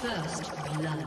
First blood.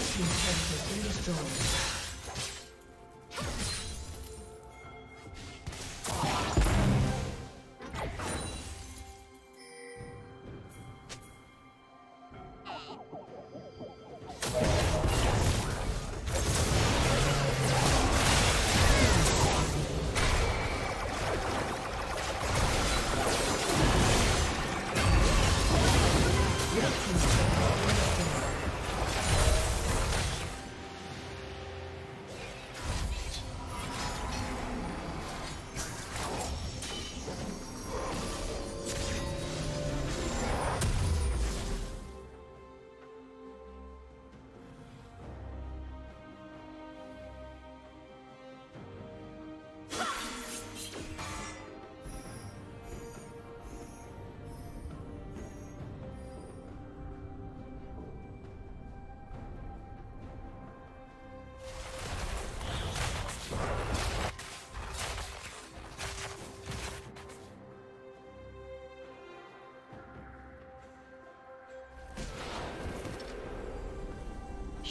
Destroyed.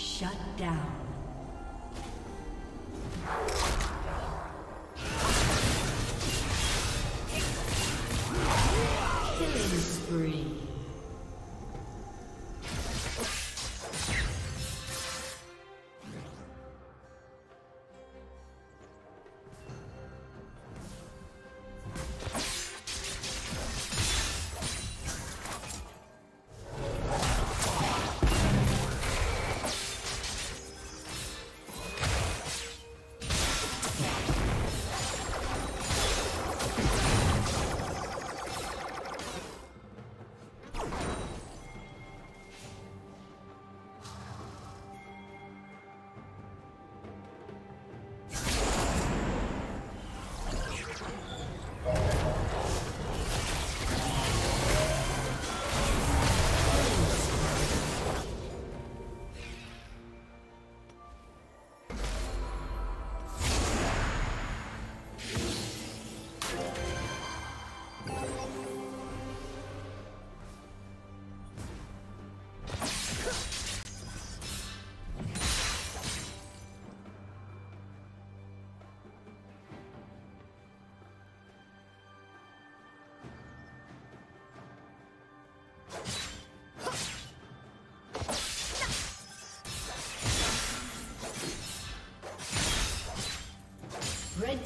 Shut down. Killing spree. Red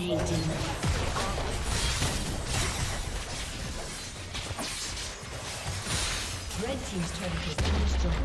Dominating. Team's turret has been destroyed.